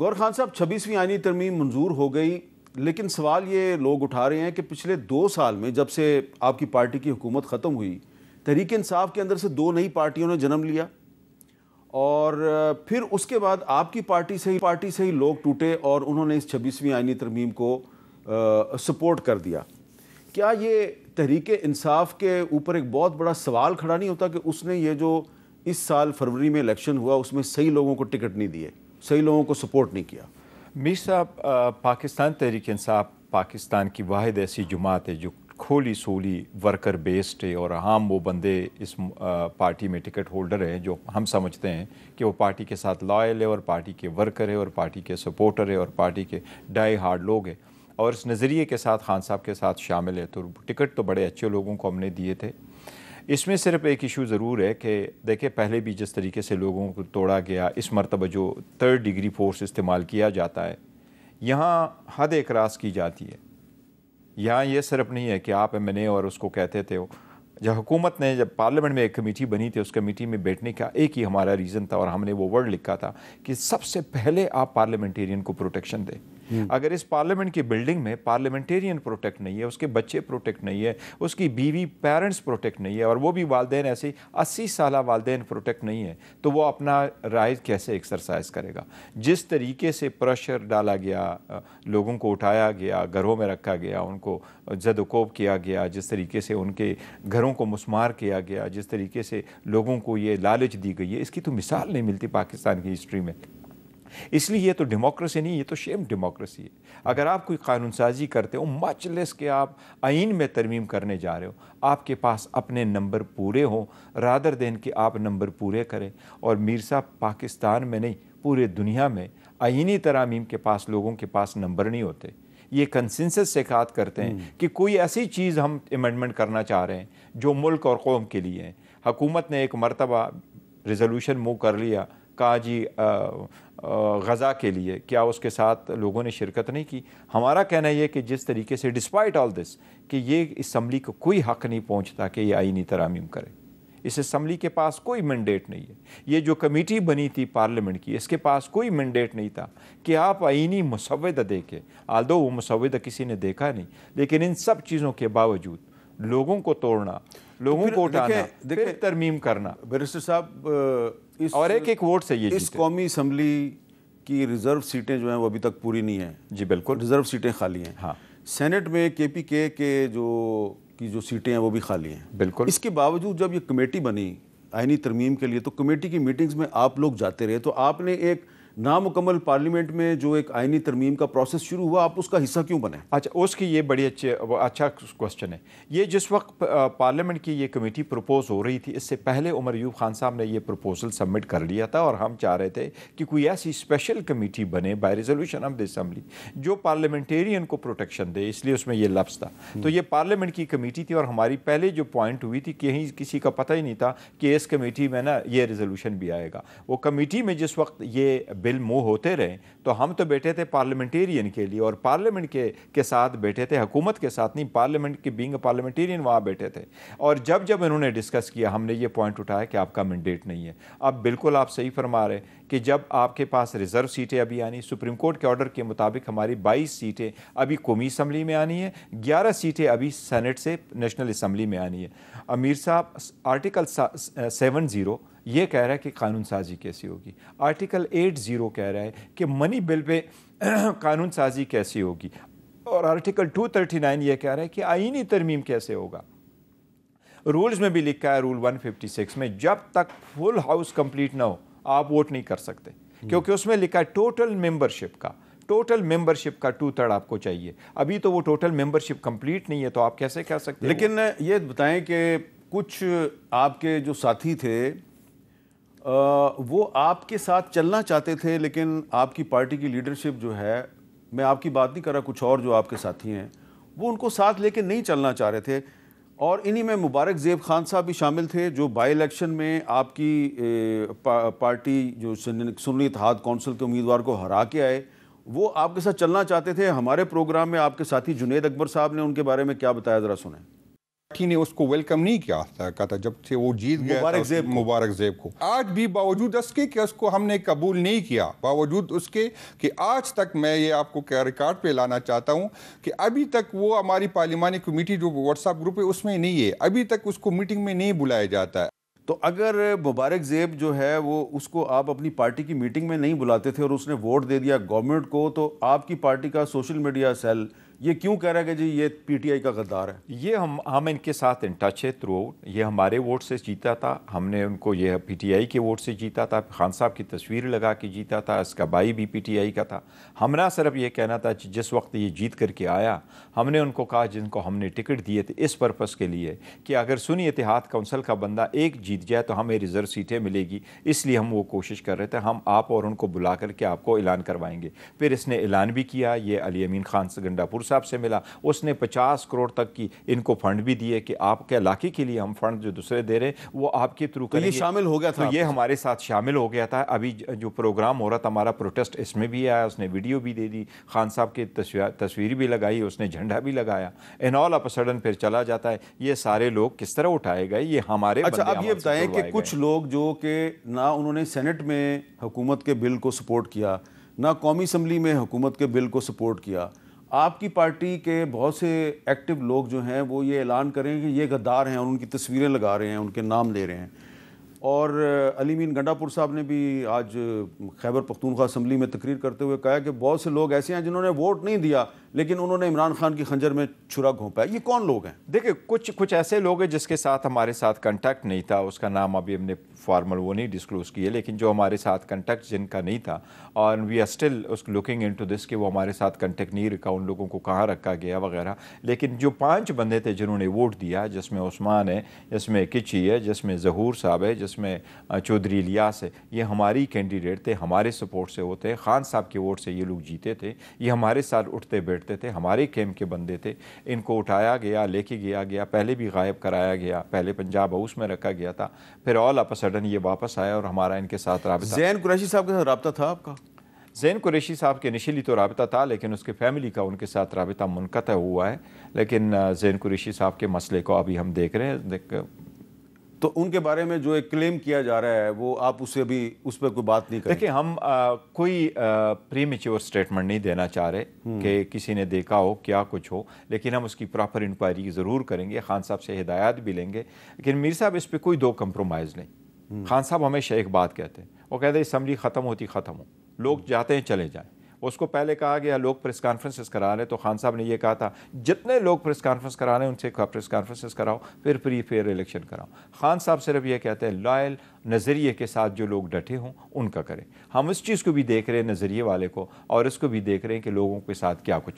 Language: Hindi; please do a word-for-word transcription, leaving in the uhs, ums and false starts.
गौहर खान साहब, छब्बीसवीं आईनी तरमीम मंजूर हो गई, लेकिन सवाल ये लोग उठा रहे हैं कि पिछले दो साल में जब से आपकी पार्टी की हुकूमत ख़त्म हुई, तहरीक इंसाफ के अंदर से दो नई पार्टियों ने जन्म लिया और फिर उसके बाद आपकी पार्टी से ही पार्टी से ही लोग टूटे और उन्होंने इस छब्बीसवीं आईनी तरमीम को आ, सपोर्ट कर दिया। क्या ये तहरीक इंसाफ के ऊपर एक बहुत बड़ा सवाल खड़ा नहीं होता कि उसने ये जो इस साल फरवरी में इलेक्शन हुआ उसमें सही लोगों को टिकट नहीं दिए, सही लोगों को सपोर्ट नहीं किया? मीर साहब, पाकिस्तान तहरीक इंसाफ पाकिस्तान की वाहिद ऐसी जमात है जो खोली सोली वर्कर बेस्ड है और हम वो बंदे इस पार्टी में टिकट होल्डर हैं जो हम समझते हैं कि वो पार्टी के साथ लॉयल है और पार्टी के वर्कर है और पार्टी के सपोर्टर है और पार्टी के डाई हार्ड लोग हैं और इस नज़रिए के साथ खान साहब के साथ शामिल है। तो टिकट तो बड़े अच्छे लोगों को हमने दिए थे। इसमें सिर्फ एक इशू ज़रूर है कि देखिए, पहले भी जिस तरीके से लोगों को तोड़ा गया, इस मरतबा जो थर्ड डिग्री फोर्स इस्तेमाल किया जाता है, यहाँ हद एकरास की जाती है। यहाँ ये सिर्फ नहीं है कि आप एम एन ए और उसको कहते थे, जब हुकूमत ने जब पार्लियामेंट में एक कमेटी बनी थी, उस कमेटी में बैठने का एक ही हमारा रीज़न था और हमने वो वर्ड लिखा था कि सबसे पहले आप पार्लियामेंटेरियन को प्रोटेक्शन दें। अगर इस पार्लियामेंट की बिल्डिंग में पार्लियामेंटेरियन प्रोटेक्ट नहीं है, उसके बच्चे प्रोटेक्ट नहीं है, उसकी बीवी पेरेंट्स प्रोटेक्ट नहीं है और वो भी वालदेन, ऐसे अस्सी साल वालदेन प्रोटेक्ट नहीं है, तो वो अपना राइट कैसे एक्सरसाइज करेगा? जिस तरीके से प्रेशर डाला गया, लोगों को उठाया गया, घरों में रखा गया, उनको जदोकोब किया गया, जिस तरीके से उनके घरों को मुस्मार किया गया, जिस तरीके से लोगों को ये लालच दी गई है, इसकी तो मिसाल नहीं मिलती पाकिस्तान की हिस्ट्री में। इसलिए ये तो डेमोक्रेसी नहीं, ये तो शेम डेमोक्रेसी है। अगर आप कोई कानून साजी करते हो, मच लेस के आप आइन में तरमीम करने जा रहे हो, आपके पास अपने नंबर पूरे हों रादर देन कि आप नंबर पूरे करें। और मीर साहब, पाकिस्तान में नहीं पूरे दुनिया में आइनी तरामीम के पास लोगों के पास नंबर नहीं होते। ये कंसेंसस से बात करते हैं कि कोई ऐसी चीज़ हम अमेंडमेंट करना चाह रहे हैं जो मुल्क और कौम के लिए है। हकूमत ने एक मरतबा रेजोल्यूशन मूव कर लिया, कहा जी आ, गज़ा के लिए, क्या उसके साथ लोगों ने शिरकत नहीं की? हमारा कहना यह कि जिस तरीके से डिस्पाइट ऑल दिस कि ये असम्बली को कोई हक़ नहीं पहुँचता कि ये आइनी तरामीम करे, इस असम्बली के पास कोई मैंडेट नहीं है। ये जो कमेटी बनी थी पार्लियामेंट की, इसके पास कोई मैंडेट नहीं था कि आप आइनी मुसवदा देके, आल्दो वो मुसवदा किसी ने देखा नहीं, लेकिन इन सब चीज़ों के बावजूद लोगों को तोड़ना, लोगों को उठाना, फिर तरमीम करना। बैरिस्टर साहब, और एक एक वोट से ये इस कौमी असम्बली की रिज़र्व सीटें जो हैं वो अभी तक पूरी नहीं हैं। जी बिल्कुल, रिज़र्व सीटें खाली हैं। हाँ, सेनेट में के पी के के जो की जो सीटें हैं वो भी खाली हैं। बिल्कुल, इसके बावजूद जब ये कमेटी बनी आइनी तरमीम के लिए, तो कमेटी की मीटिंग्स में आप लोग जाते रहे, तो आपने एक नामुकम्मल पार्लियामेंट में जो एक आइनी तरमीम का प्रोसेस शुरू हुआ, आप उसका हिस्सा क्यों बने? अच्छा, उसकी ये बड़ी अच्छे अच्छा क्वेश्चन है। ये जिस वक्त पार्लियामेंट की ये कमेटी प्रपोज हो रही थी, इससे पहले उमर अयूब खान साहब ने ये प्रपोजल सबमिट कर लिया था और हम चाह रहे थे कि कोई ऐसी स्पेशल कमेटी बने by resolution of the assembly जो पार्लियामेंटेरियन को प्रोटेक्शन दे, इसलिए उसमें यह लफ्ज़ था। तो ये पार्लियामेंट की कमेटी थी और हमारी पहले जो पॉइंट हुई थी, कहीं किसी का पता ही नहीं था कि इस कमेटी में ना ये रेजोल्यूशन भी आएगा। वो कमेटी में जिस वक्त ये बिल मूव होते रहे, तो हम तो बैठे थे पार्लियामेंटेरियन के लिए और पार्लियामेंट के के साथ बैठे थे, हुकूमत के साथ नहीं, पार्लियामेंट के बीइंग पार्लियामेंटेरियन वहाँ बैठे थे। और जब जब इन्होंने डिस्कस किया, हमने ये पॉइंट उठाया कि आपका मैंडेट नहीं है। अब बिल्कुल आप सही फरमा रहे हैं कि जब आपके पास रिज़र्व सीटें अभी आनी, सुप्रीम कोर्ट के ऑर्डर के मुताबिक हमारी बाईस सीटें अभी कौमी असम्बली में आनी है, ग्यारह सीटें अभी सेनेट से नेशनल असम्बली में आनी है। अमीर साहब, आर्टिकल सेवन ज़ीरो ये कह रहा है कि कानून साजी कैसी होगी, आर्टिकल एट ज़ीरो कह रहा है कि मनी बिल पे कानून साजी कैसी होगी, और आर्टिकल टू थर्टी नाइन ये कह रहा है कि आइनी तरमीम कैसे होगा। रूल्स में भी लिखा है, रूल वन फिफ्टी सिक्स में, जब तक फुल हाउस कंप्लीट ना हो आप वोट नहीं कर सकते, क्योंकि उसमें लिखा है टोटल मेंबरशिप का टोटल मेंबरशिप का टू थर्ड आपको चाहिए। अभी तो वो टोटल मेंबरशिप कंप्लीट नहीं है, तो आप कैसे कर सकते? लेकिन ये बताएं कि कुछ आपके जो साथी थे आ, वो आपके साथ चलना चाहते थे, लेकिन आपकी पार्टी की लीडरशिप जो है, मैं आपकी बात नहीं कर रहा, कुछ और जो आपके साथी हैं वो उनको साथ लेके नहीं चलना चाह रहे थे, और इन्हीं में मुबारक ज़ेब खान साहब भी शामिल थे जो बाई इलेक्शन में आपकी ए, पा, पार्टी जो सुन्नी इत्तेहाद काउंसिल के उम्मीदवार को हरा के आए, वो आपके साथ चलना चाहते थे। हमारे प्रोग्राम में आपके साथी जुनेद अकबर साहब ने उनके बारे में क्या बताया, ज़रा सुने। ने उसको वेलकम नहीं किया था जब से वो जीत गया मुबारक जेब मुबारक जेब को। आज भी बावजूद इसके कि उसको हमने कबूल नहीं किया, बावजूद उसके कि आज तक मैं ये आपको रिकॉर्ड पे लाना चाहता हूँ कि अभी तक वो हमारी पार्लिमानी कमेटी जो व्हाट्सएप ग्रुप है उसमें नहीं है, अभी तक उसको मीटिंग में नहीं बुलाया जाता है। तो अगर मुबारक जेब जो है वो उसको आप अपनी पार्टी की मीटिंग में नहीं बुलाते थे और उसने वोट दे दिया गवर्नमेंट को, तो आपकी पार्टी का सोशल मीडिया सेल ये क्यों कह रहा है कि जी ये पीटीआई का गद्दार है? ये हम हम इनके साथ इन टच है थ्रू आउट। ये हमारे वोट से जीता था, हमने उनको ये पीटीआई के वोट से जीता था, खान साहब की तस्वीर लगा के जीता था, इसका भाई भी पीटीआई का था। हमारा सिर्फ ये कहना था कि जिस वक्त ये जीत करके आया हमने उनको कहा जिनको हमने टिकट दिए थे इस पर्पज़ के लिए कि अगर सुन्नी इत्तेहाद काउंसिल का बंदा एक जीत जाए तो हमें रिजर्व सीटें मिलेगी, इसलिए हम वो कोशिश कर रहे थे, हम आप और उनको बुला करके आपको ऐलान करवाएंगे। फिर इसने ऐलान भी किया, ये अली अमीन खान से गंडापुर साहब से मिला, उसने पचास करोड़ तक की इनको फंड भी दिए कि आपके इलाके के लिए हम फंड जो दूसरे दे रहे हैं वो आपके थ्रू करेंगे। ये शामिल हो गया था, तो ये हमारे साथ शामिल हो गया था। अभी जो प्रोग्राम हो रहा था हमारा प्रोटेस्ट इसमें भी आया, उसने वीडियो भी दे दी, खान साहब की तस्वीर भी लगाई, उसने झंडा भी लगाया, in all of a sudden फिर चला जाता है। ये सारे लोग किस तरह उठाए गए ये हमारे। अच्छा आप ये बताएं कि कुछ लोग जो कि ना उन्होंने सेनेट में हुकूमत के बिल को सपोर्ट किया ना कौमी असम्बली में हुकूमत के बिल को सपोर्ट किया, आपकी पार्टी के बहुत से एक्टिव लोग जो हैं वो ये ऐलान करें कि ये गद्दार हैं और उनकी तस्वीरें लगा रहे हैं, उनके नाम ले रहे हैं। और अली अमीन गंडापुर साहब ने भी आज खैबर पख्तूनख्वा असम्बली में तकरीर करते हुए कहा कि बहुत से लोग ऐसे हैं जिन्होंने वोट नहीं दिया लेकिन उन्होंने इमरान खान की खंजर में छुरा घोंपा। ये कौन लोग हैं? देखिए कुछ कुछ ऐसे लोग हैं जिसके साथ हमारे साथ कांटेक्ट नहीं था, उसका नाम अभी हमने फॉर्मल वो नहीं डिस्क्लोज किया, लेकिन जो हमारे साथ कांटेक्ट जिनका नहीं था और वी आर स्टिल उस लुकिंग इनटू दिस कि वो हमारे साथ कांटेक्ट नहीं रखा, उन लोगों को कहाँ रखा गया वगैरह। लेकिन जो पाँच बंदे थे जिन्होंने वोट दिया, जिसमें ओस्मान है, जिसमें किची है, जिसमें जहूर साहब है, जिसमें चौधरी लियास है, ये हमारी कैंडिडेट थे, हमारे सपोर्ट से होते, खान साहब के वोट से ये लोग जीते थे, ये हमारे साथ उठते थे, हमारे कैंप के बंदे थे। इनको उठाया गया, लेके गया गया, पहले भी गायब कराया गया, पहले पंजाब हाउस में रखा गया था, फिर ऑल ऑफ अ सडन ये वापस आया और हमारा इनके साथ राब्ता। जैन कुरैशी साहब के साथ राब्ता था आपका? जैन कुरैशी साहब के इनिशियली तो राब्ता था लेकिन उसके फैमिली का उनके साथ राब्ता मुनक़ता हुआ है, लेकिन जैन कुरैशी साहब के मसले को अभी हम देख रहे हैं। तो उनके बारे में जो एक क्लेम किया जा रहा है वो आप उससे भी उस पर कोई बात नहीं करें? देखिए हम आ, कोई प्रीमेच्योर स्टेटमेंट नहीं देना चाह रहे कि किसी ने देखा हो क्या कुछ हो, लेकिन हम उसकी प्रॉपर इंक्वायरी ज़रूर करेंगे, खान साहब से हिदायत भी लेंगे। लेकिन मीर साहब इस पर कोई दो कंप्रोमाइज़ नहीं। खान साहब हमेशा एक बात कहते हैं, वो कहते हैं असम्बली ख़त्म होती ख़त्म हो, लोग जाते हैं चले जाएँ। उसको पहले कहा गया लोग प्रेस कॉन्फ्रेंसेस करा रहे हैं, तो खान साहब ने यह कहा था जितने लोग प्रेस कॉन्फ्रेंस करा रहे हैं उनसे प्रेस कॉन्फ्रेंसेस कराओ, फिर फ्री फेयर इलेक्शन कराओ। खान साहब सिर्फ ये कहते हैं लॉयल नज़रिए के साथ जो लोग डटे हों उनका करें। हम इस चीज़ को भी देख रहे हैं, नज़रिए वाले को, और इसको भी देख रहे हैं कि लोगों के साथ क्या कुछ